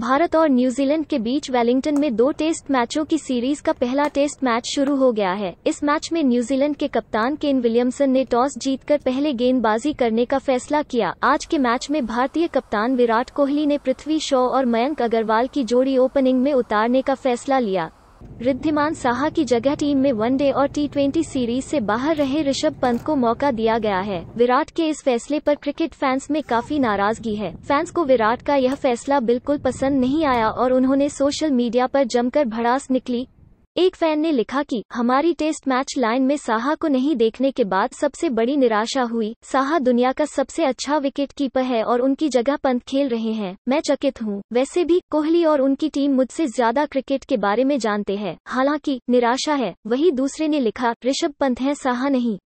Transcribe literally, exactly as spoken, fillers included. भारत और न्यूजीलैंड के बीच वेलिंग्टन में दो टेस्ट मैचों की सीरीज का पहला टेस्ट मैच शुरू हो गया है। इस मैच में न्यूजीलैंड के कप्तान केन विलियमसन ने टॉस जीतकर पहले गेंदबाजी करने का फैसला किया। आज के मैच में भारतीय कप्तान विराट कोहली ने पृथ्वी शॉ और मयंक अग्रवाल की जोड़ी ओपनिंग में उतारने का फैसला लिया। रिद्धिमान साहा की जगह टीम में वनडे और टी ट्वेंटी सीरीज से बाहर रहे ऋषभ पंत को मौका दिया गया है। विराट के इस फैसले पर क्रिकेट फैंस में काफी नाराजगी है। फैंस को विराट का यह फैसला बिल्कुल पसंद नहीं आया और उन्होंने सोशल मीडिया पर जमकर भड़ास निकली। एक फैन ने लिखा कि हमारी टेस्ट मैच लाइन में साहा को नहीं देखने के बाद सबसे बड़ी निराशा हुई। साहा दुनिया का सबसे अच्छा विकेटकीपर है और उनकी जगह पंत खेल रहे हैं। मैं चकित हूं। वैसे भी कोहली और उनकी टीम मुझसे ज्यादा क्रिकेट के बारे में जानते हैं। हालांकि निराशा है। वहीं दूसरे ने लिखा ऋषभ पंत हैं, साहा नहीं।